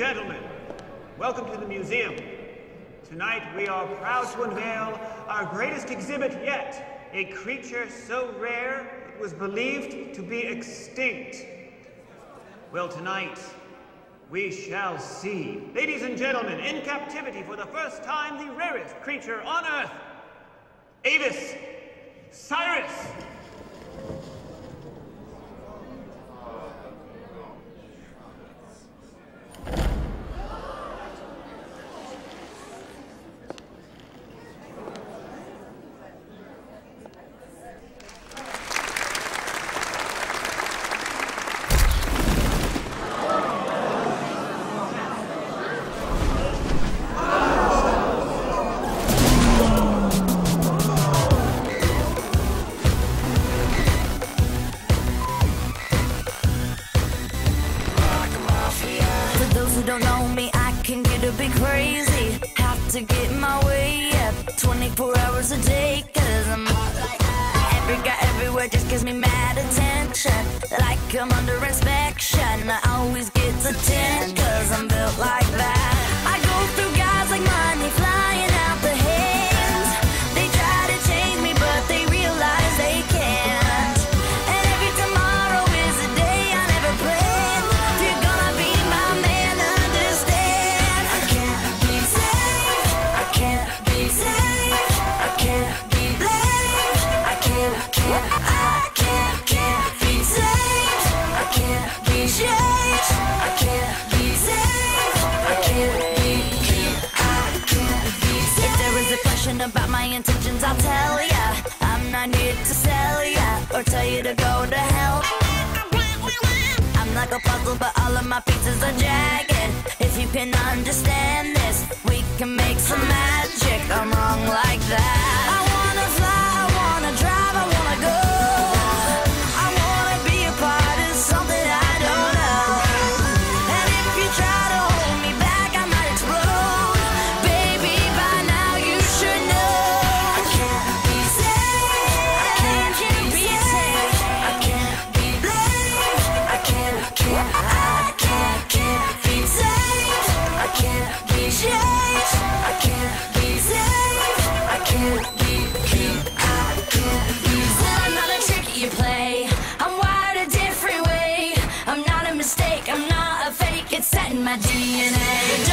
gentlemen, welcome to the museum. Tonight we are proud to unveil our greatest exhibit yet, a creature so rare it was believed to be extinct. Well, tonight we shall see, ladies and gentlemen, in captivity for the first time, the rarest creature on Earth, Avis Cyrus. Don't know me, I can get a bit crazy. Have to get my way up 24 hours a day, 'cause I'm hot like that. Every guy everywhere just gives me mad attention, like I'm under inspection. I always get the 10, 'cause I'm built like that. I go through guys like mine, they flying out the hands. They try to change me, but they realize they can't. And every tomorrow is a day I never planned. If you're gonna be my man, about my intentions, I'll tell ya. I'm not here to sell ya or tell you to go to hell. I'm like a puzzle, but all of my pieces are jagged. If you can understand this, we can make some magic. I'm wrong like that. I wanna fly, I wanna drive, I wanna go. I wanna be a part of something I don't know. And if you try to hold me back, I might explode. Baby, by now you should know. I can't be safe, I can't be safe, I can't be blamed, I can't be safe, I can't be safe, I can't be safe, I can't be cute, I can't be safe. I'm not a trick you play, I'm wired a different way. I'm not a mistake, I'm not a fake, it's set in my DNA.